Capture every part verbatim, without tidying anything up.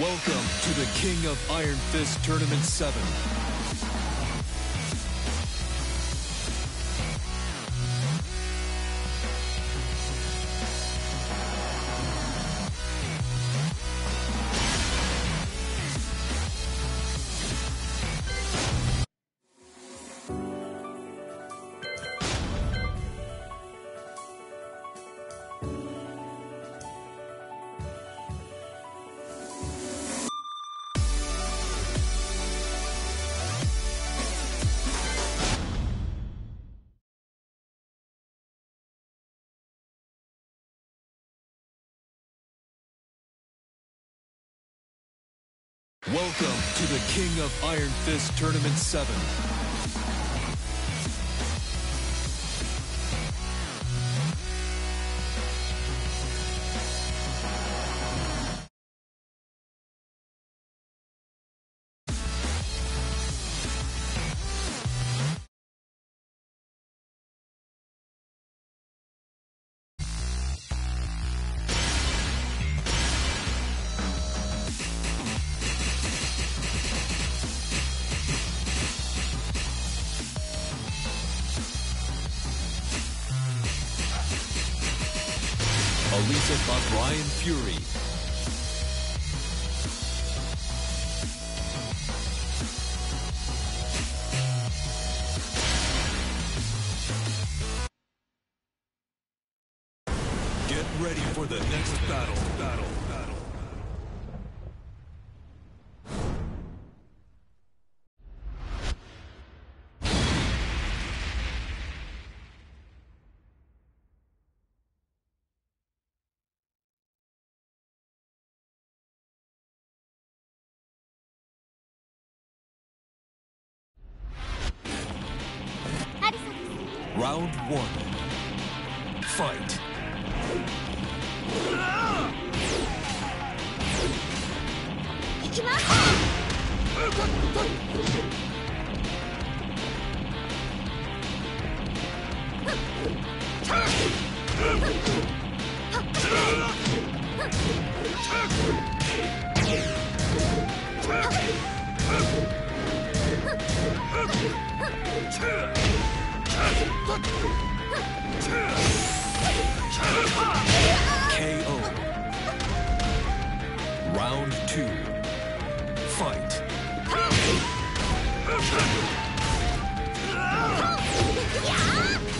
Welcome to the King of Iron Fist Tournament seven. Welcome to the King of Iron Fist Tournament seven. By Brian Fury. Get ready for the next battle. Battle. Battle. Round one. Fight. K O. Round two. Fight. Round three. Fight. Round four.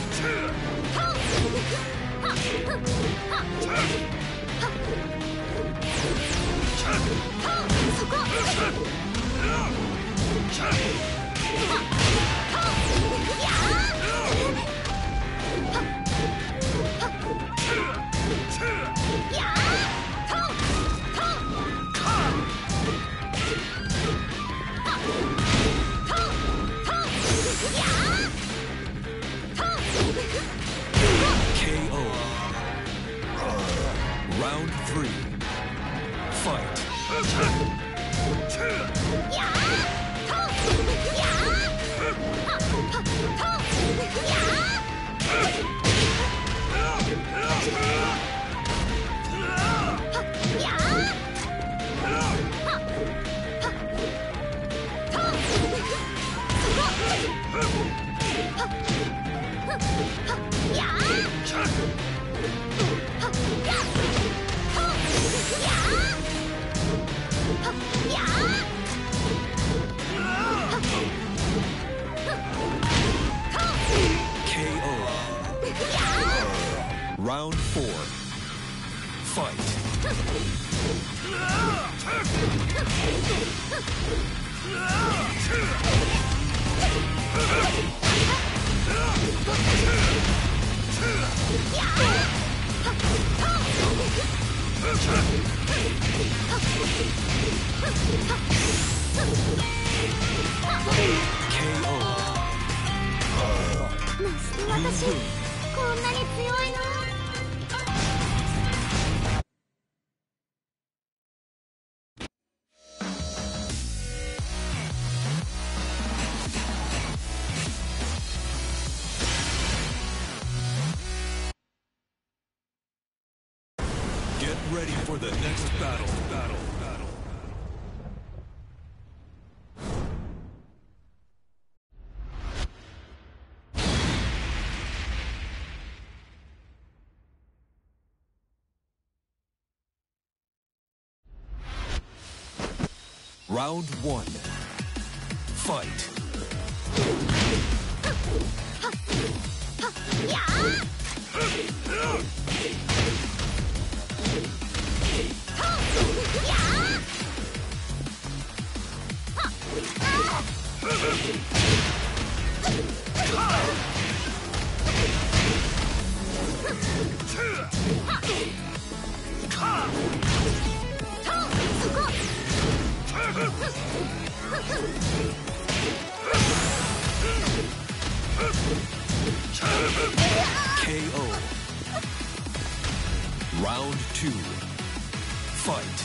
Fight. K O. Ready for the next battle, battle, battle. Round one. Fight. K O. Round two. Fight.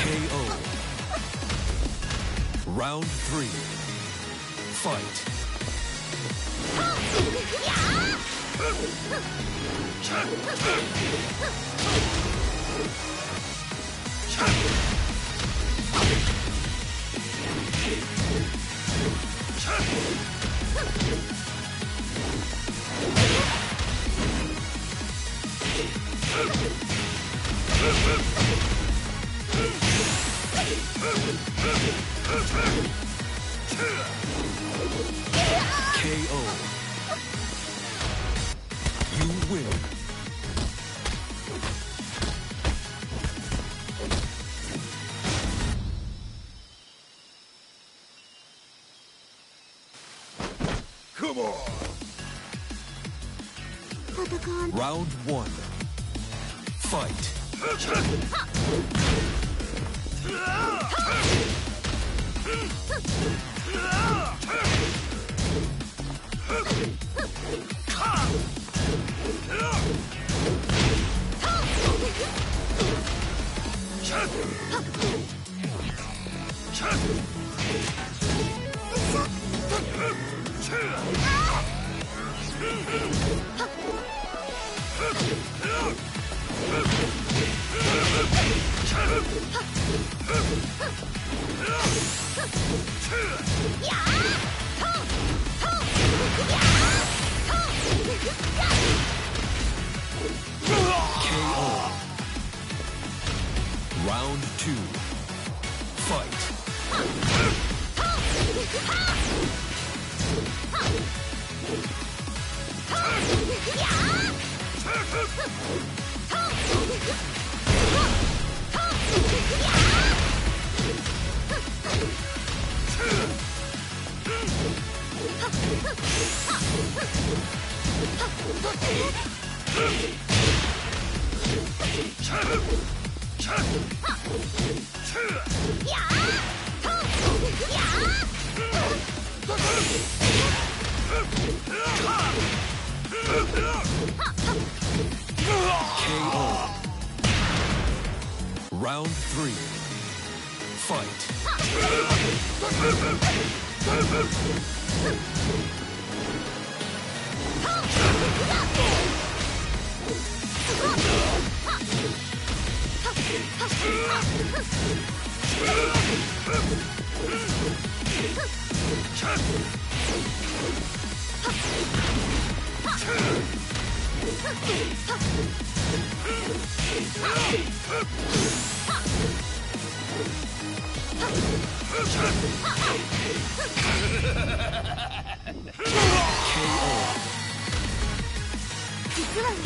K O. Round three. Fight. K O. You win. Round one. Fight. K O. Round two. Fight. K O. Round three. Fight. K O.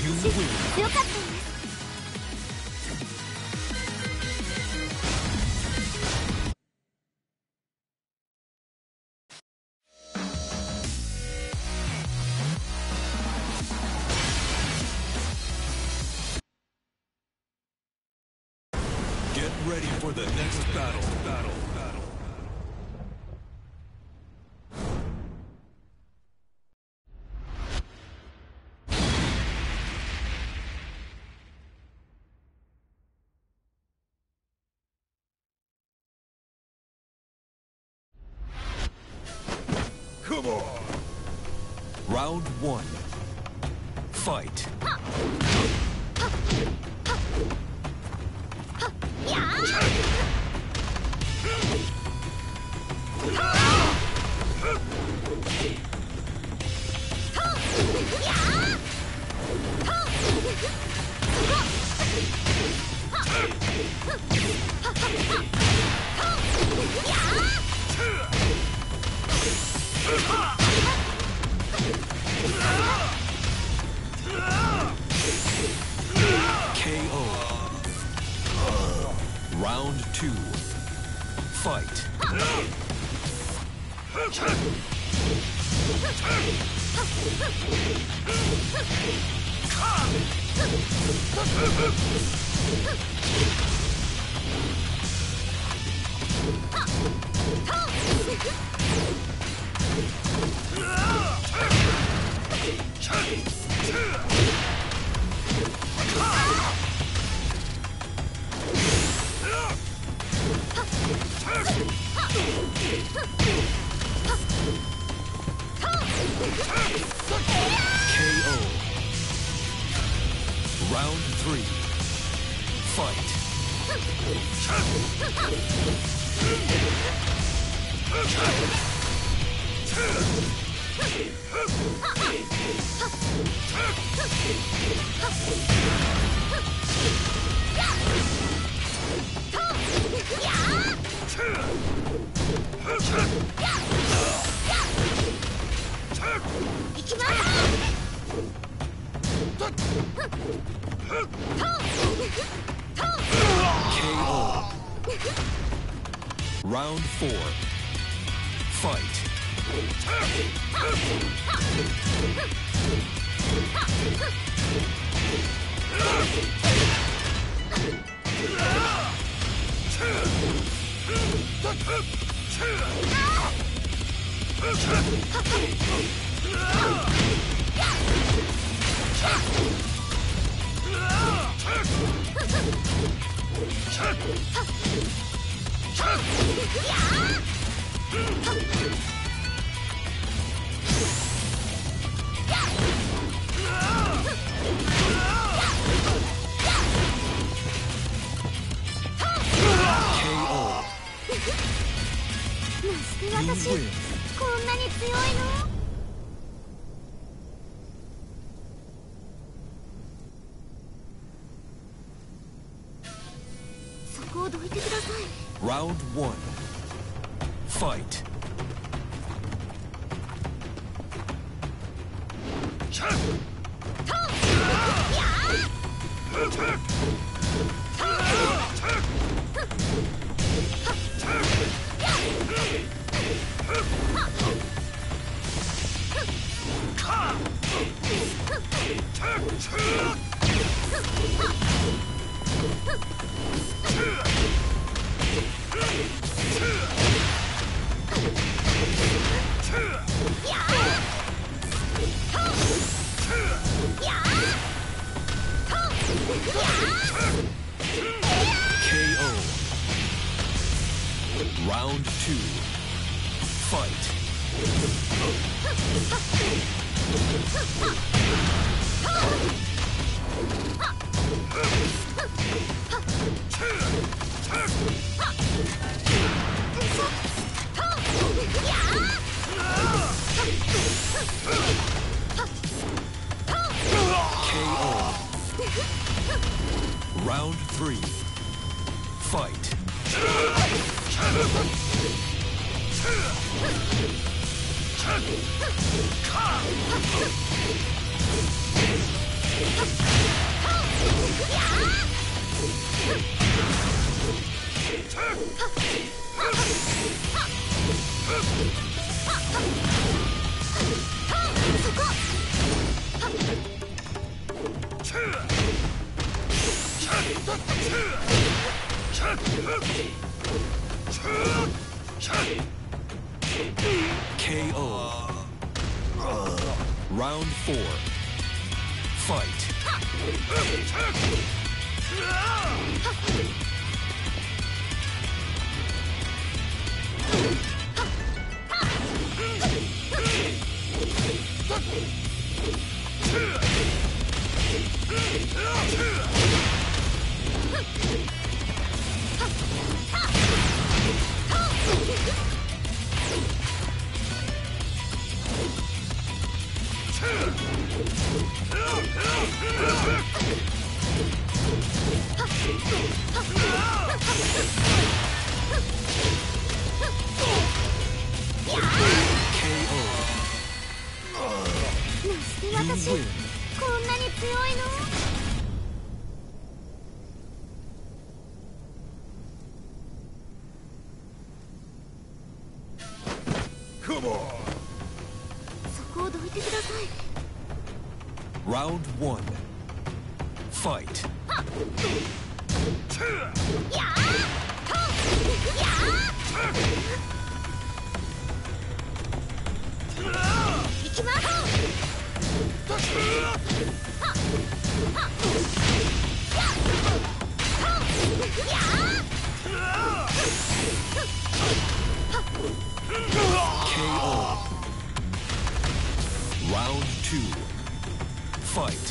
You win. Get ready for the next battle. Battle. aboard. Round one. Fight. Round one. Fight. Hey! 私こんなに強いの？そこをどいてください。Round one. Fight. Round one. Fight. Round two. Fight.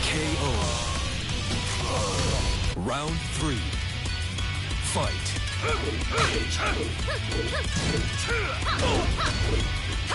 K O. Round three. Fight. ケ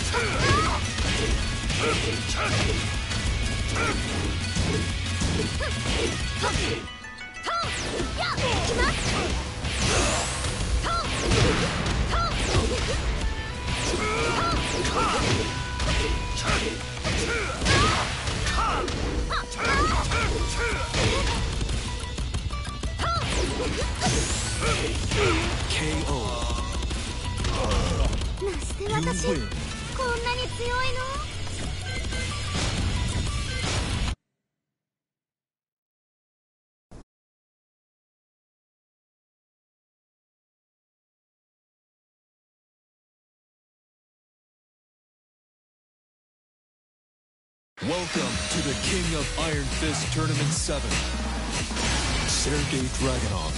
Welcome to the King of Iron Fist Tournament seven. Sergei Dragunov.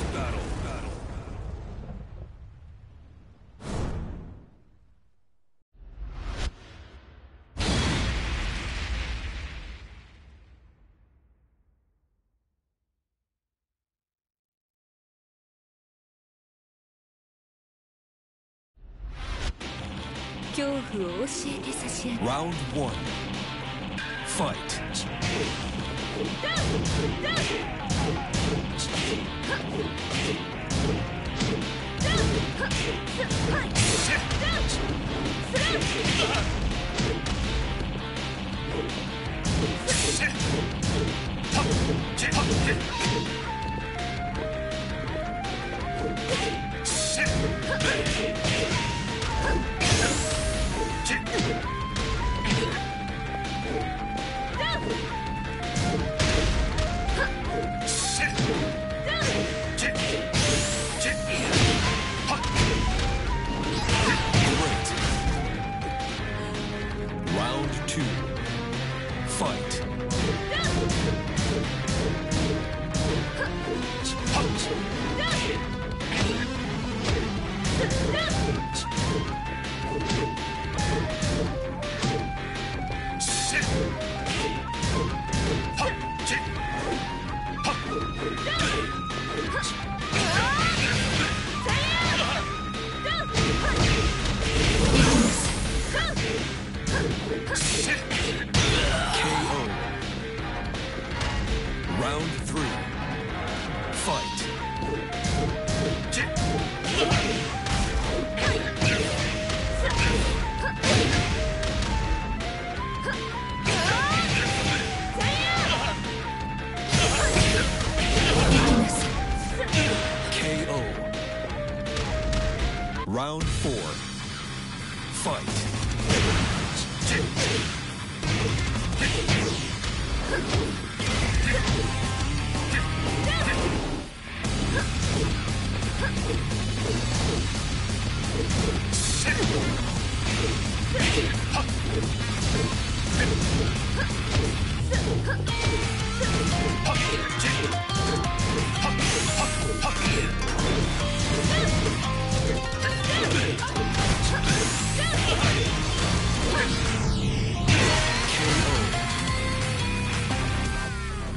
Battle. Round one. Fight. Round four. Fight.ケーオー.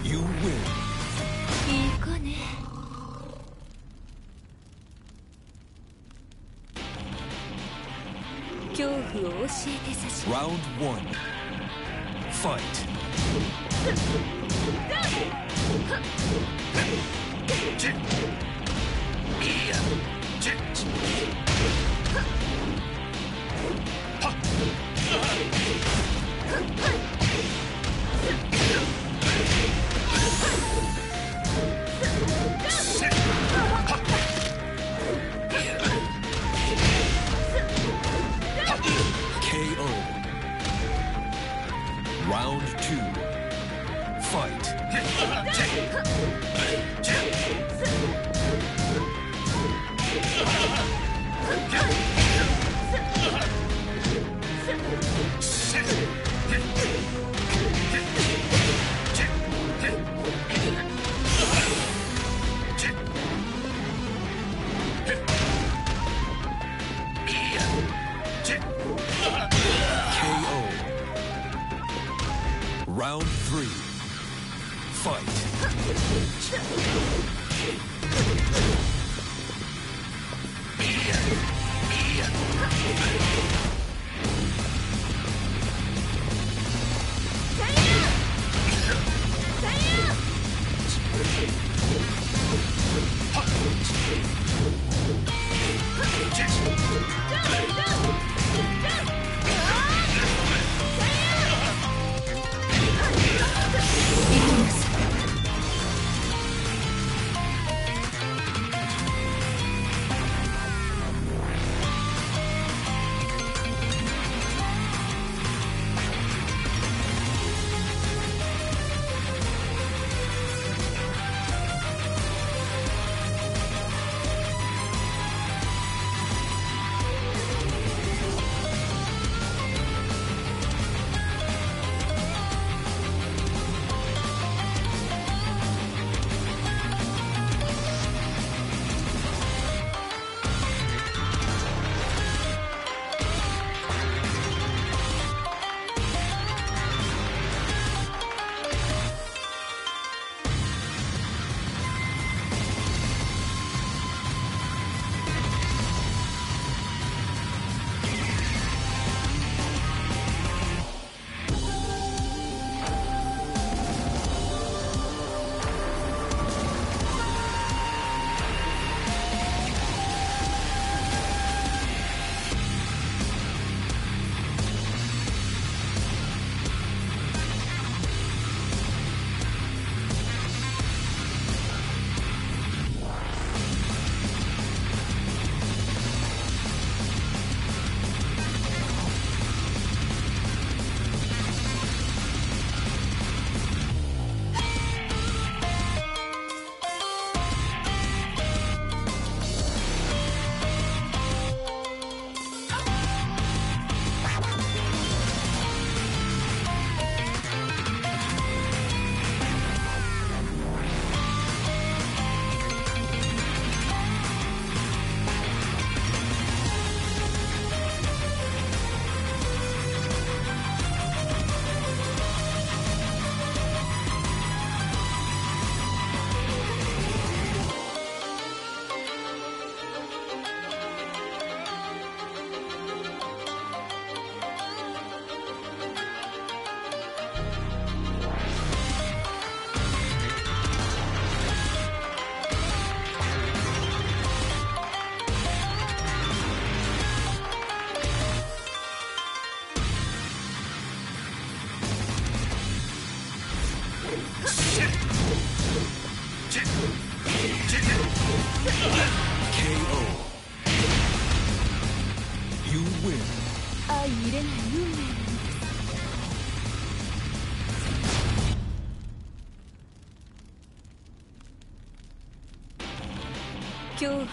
You win. Round one. Fight. Jet. を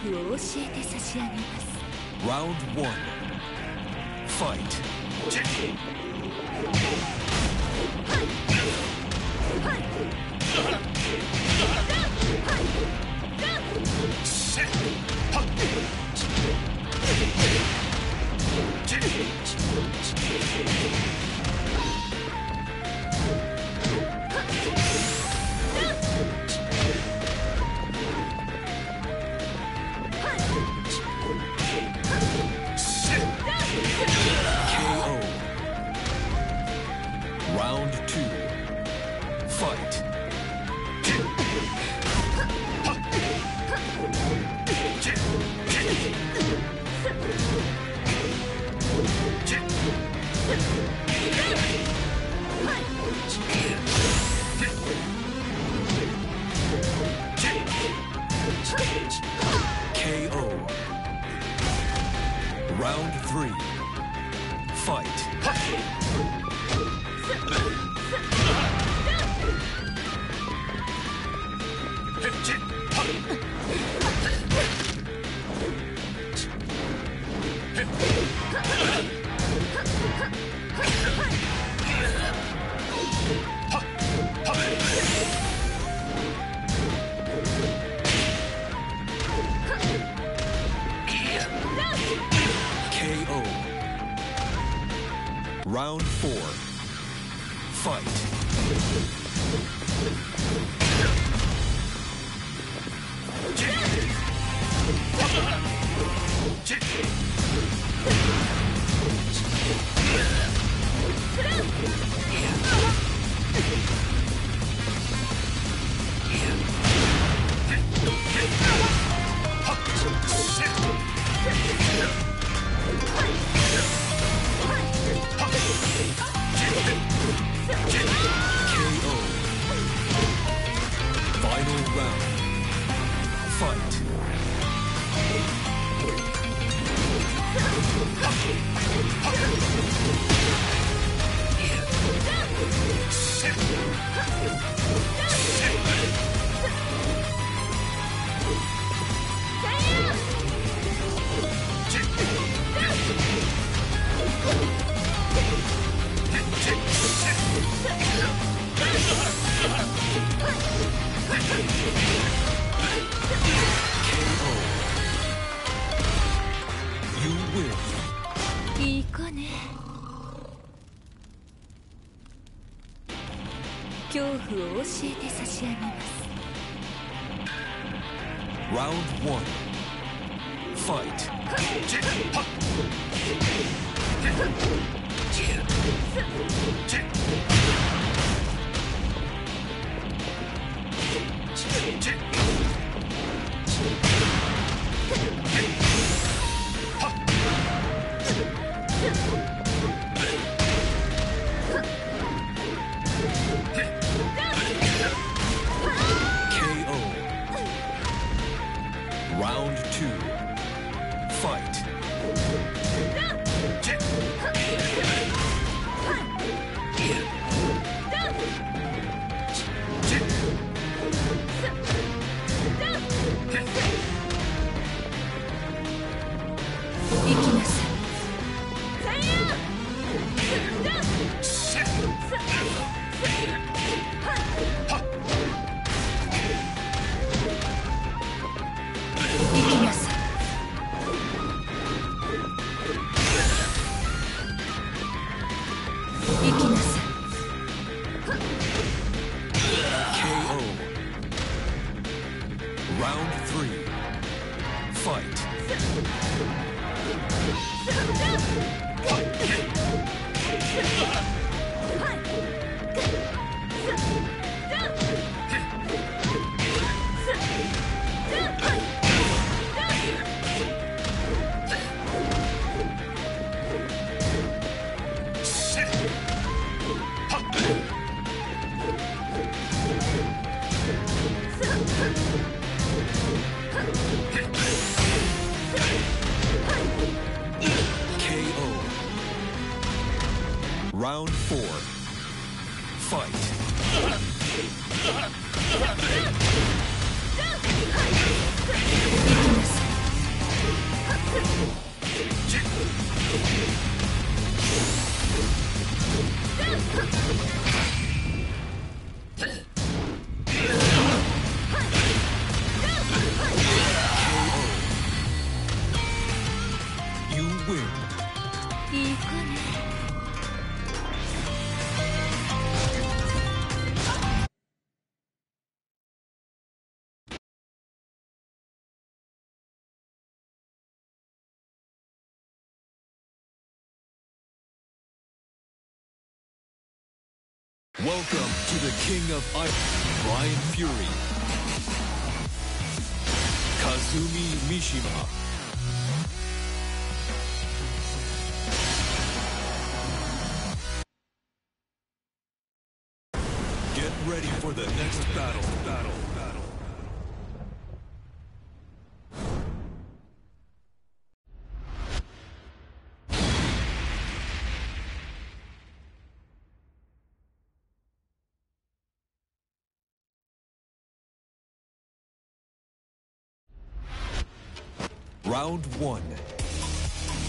教えて差し上げます。 Round one. Fight. Round four. Fight. Welcome to the King of Iron, Brian Fury, Kazumi Mishima, get ready for the next battle, battle, battle. Round one.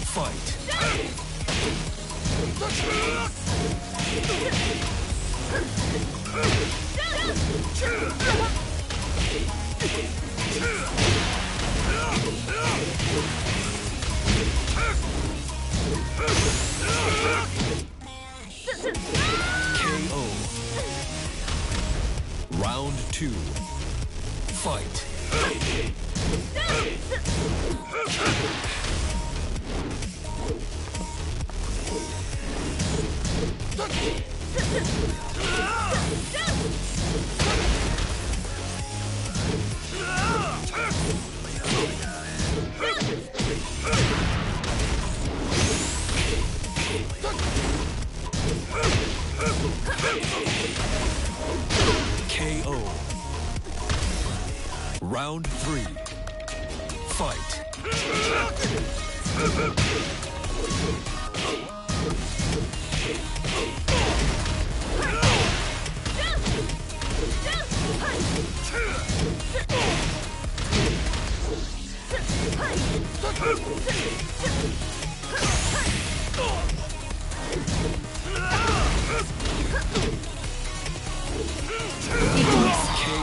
Fight. K O. Round two. Fight. K O. Round three. Fight. K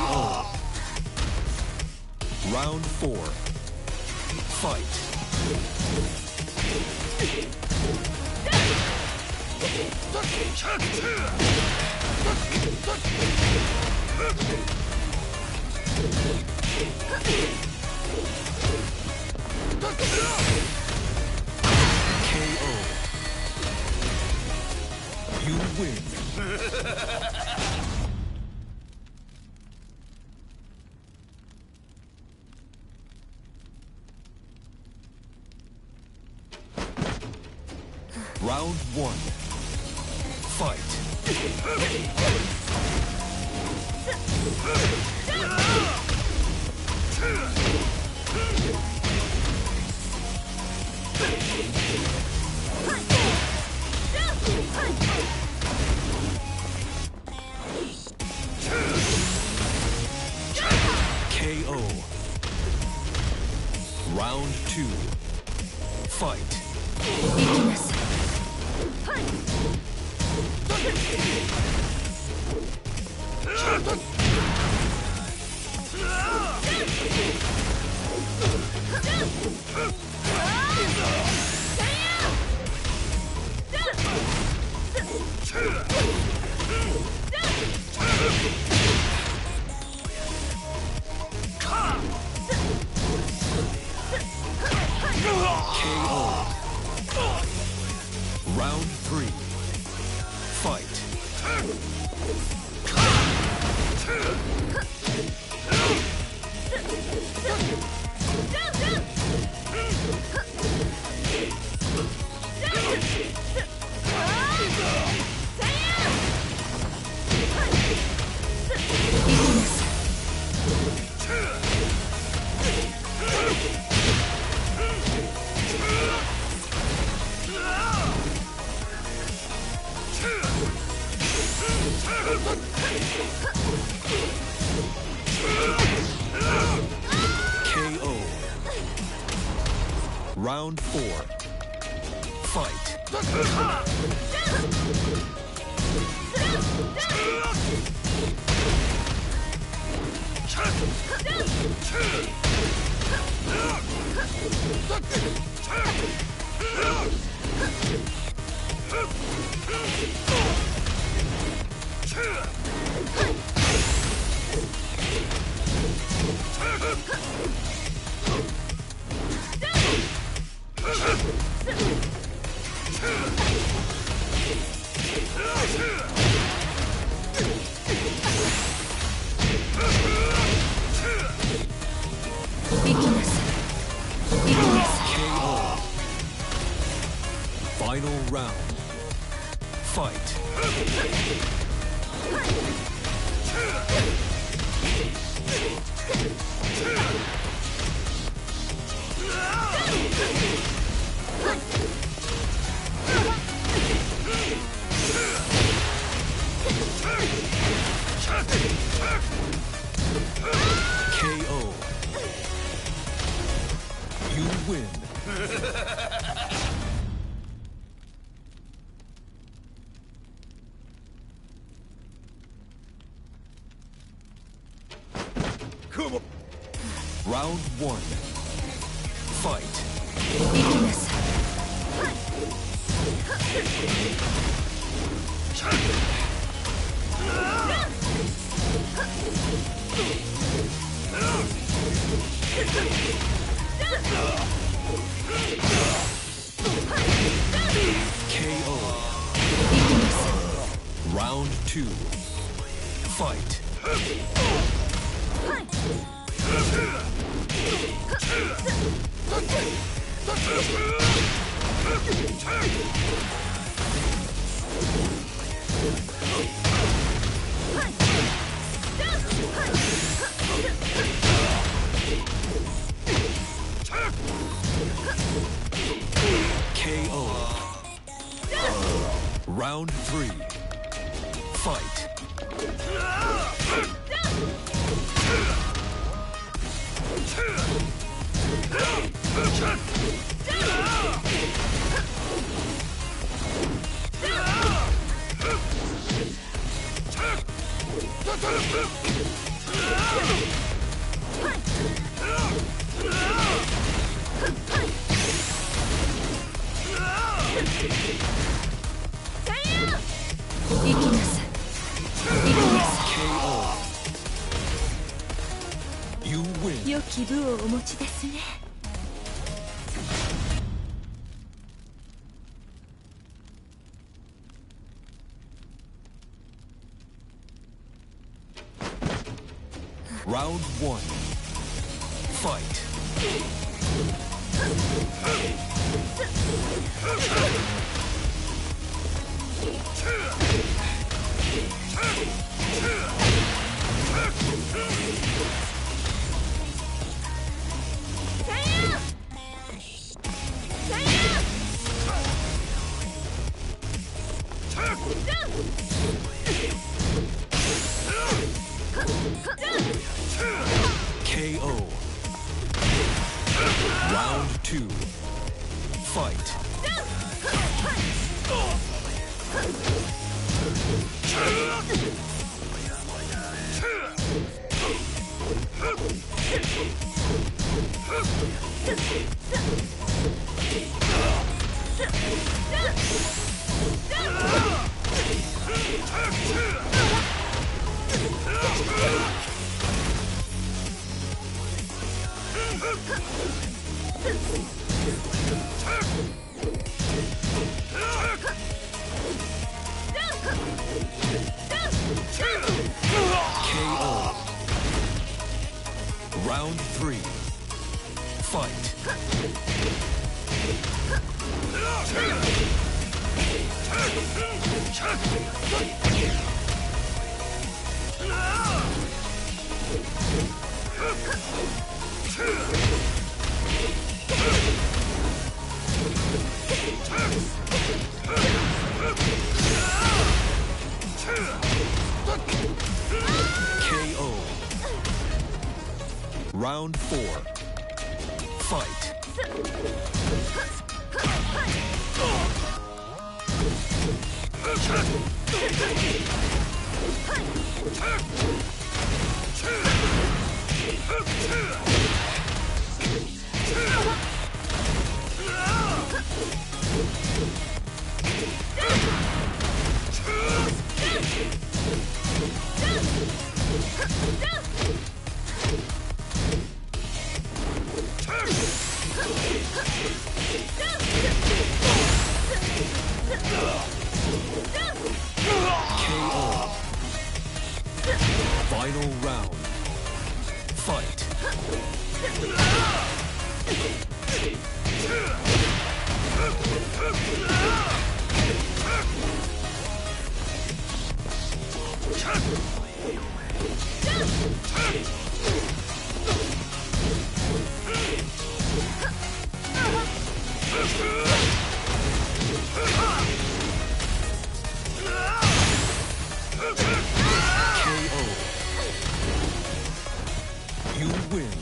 O. Round four. Fight. K O. You win. Round one. Fight. K O. Round two. Fight. K O. Round three. Round four. Fight. K O. Final round. Fight. K O. You win. Come on. Round one. Fight. K O. Round two. Fight. K O. Round three. Fight. You win. 良き部をお持ちですね。Round one. Fight. K O. Round two. Fight. K O. Round three. Fight. K O. Round four. Fight. K O. Final round. Fight. K O. You win.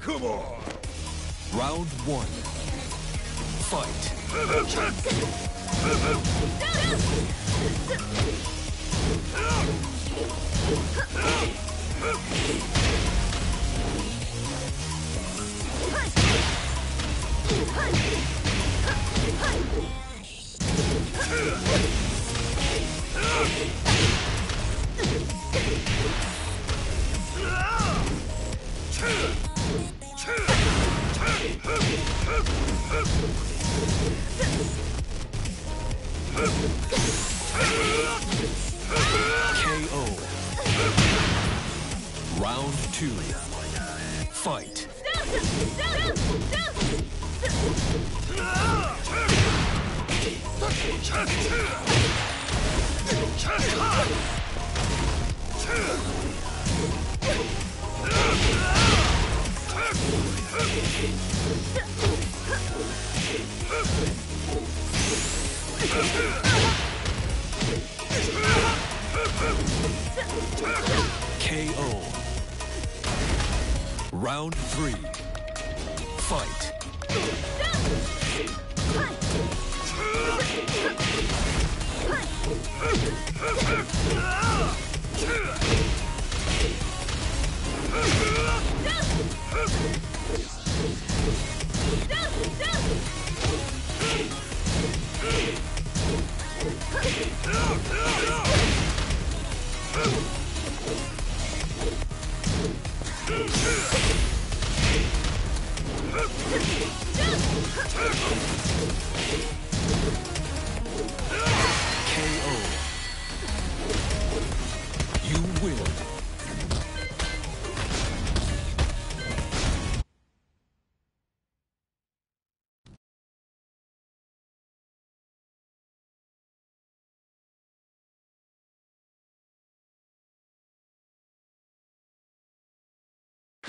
Come on. Round one. Fight. K O. Round two. fight. K O. Round three. Fight.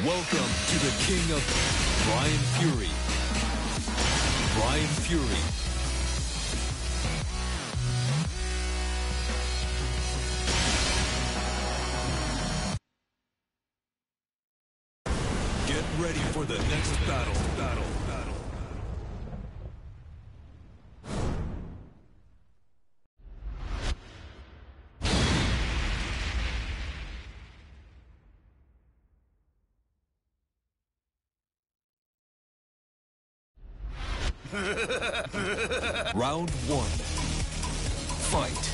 Welcome to the King of Brian Fury. Brian Fury. Get ready for the next battle. Battle. Battle. Round one. Fight.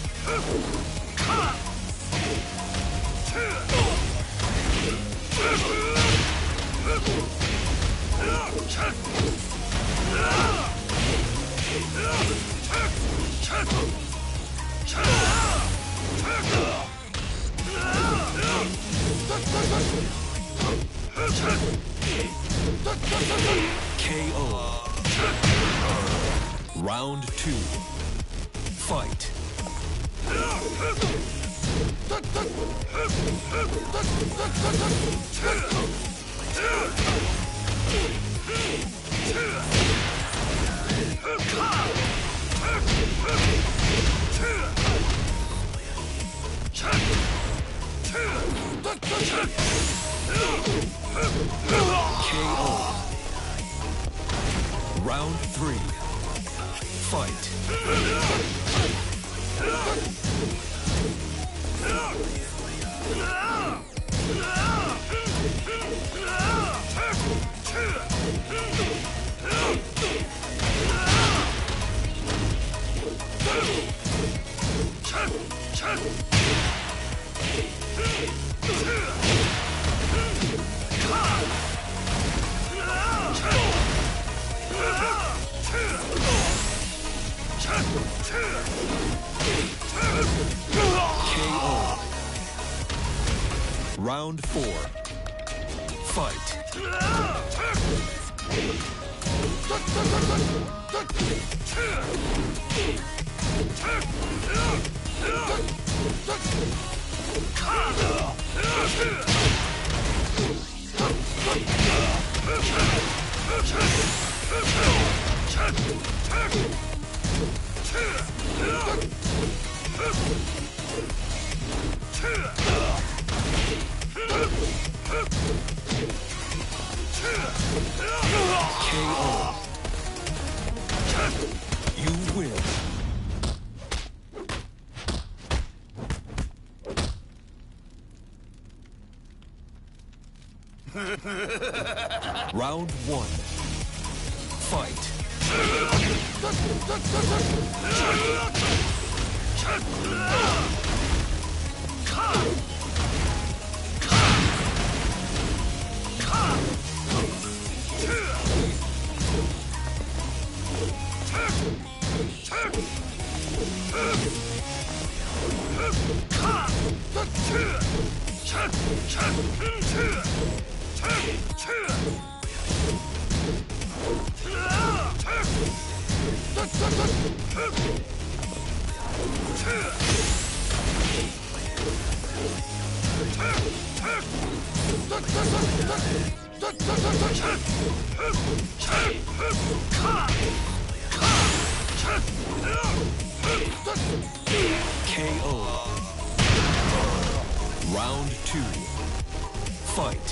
K O. Round two. Fight. K O. Round three. Fight. K O. Round four. Fight. K O. You win. Round one. Fight. Round two. Fight.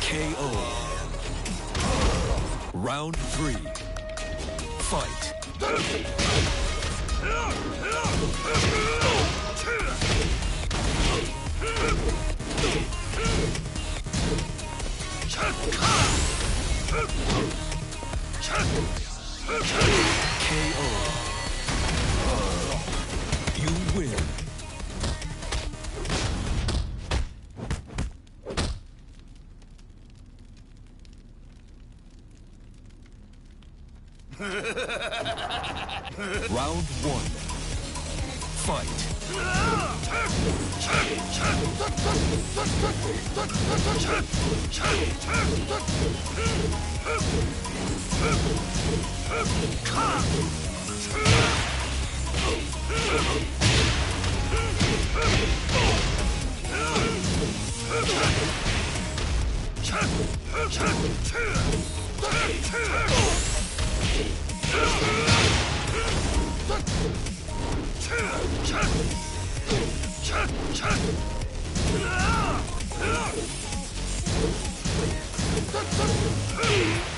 K O. Round three. Fight. K O. You win. Round one. Fight. K O. Round two. Fight.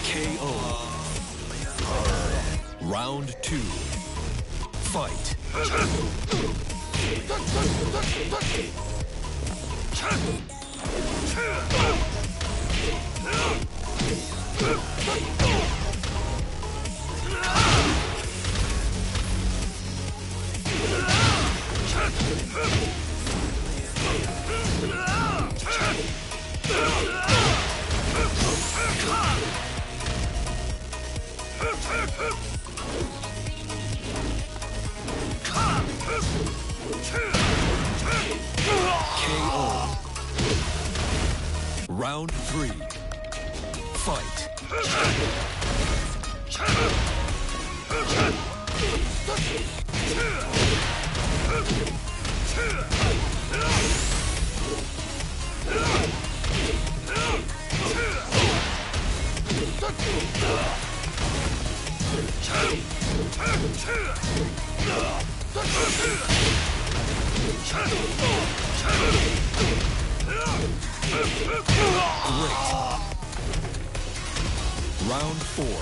K O. Round three. Fight. Great. Round four.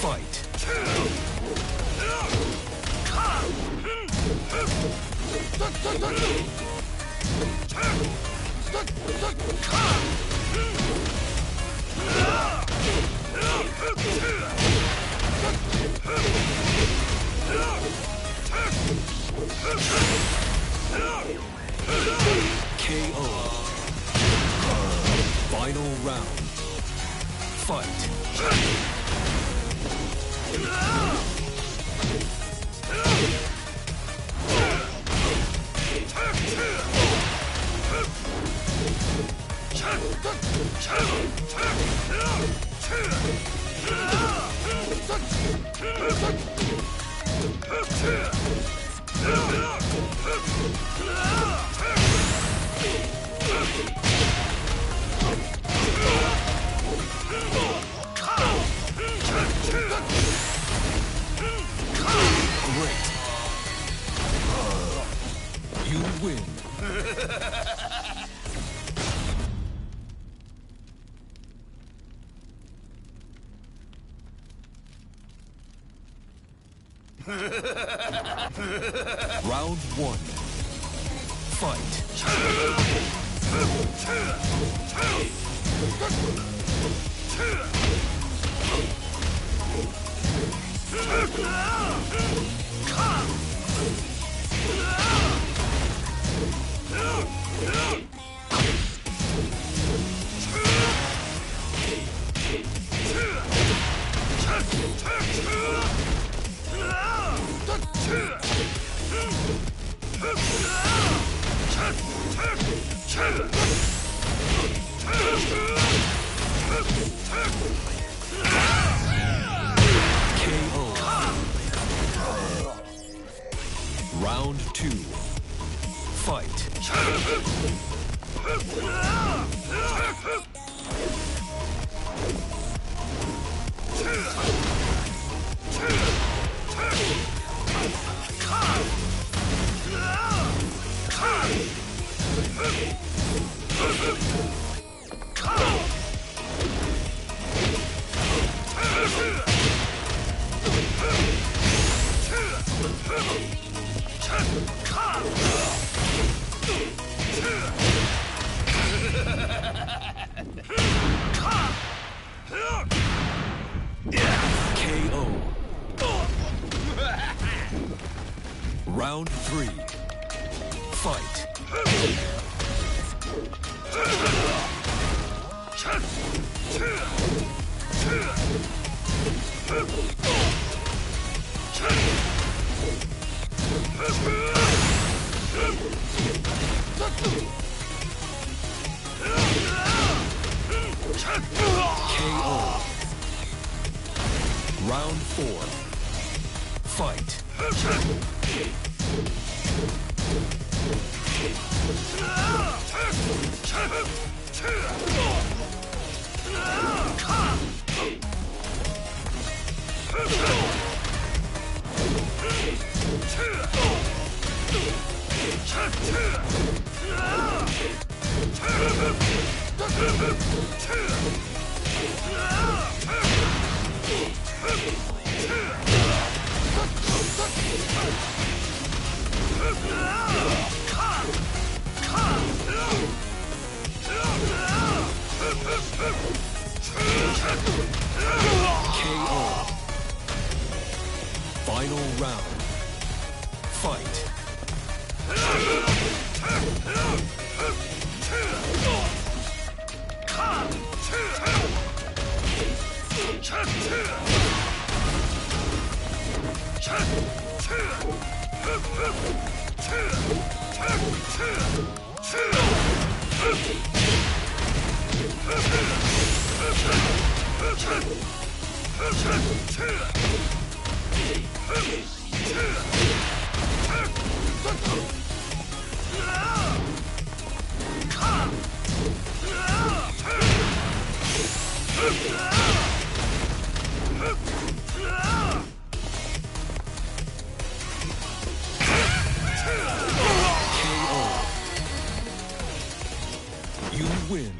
Fight. K O. Final round. Fight. Great. You win. Round one. Fight. K O. Round two. Fight. Round three. Fight. K O. Round four. Fight. K O. Final round. Fight. K O. You win.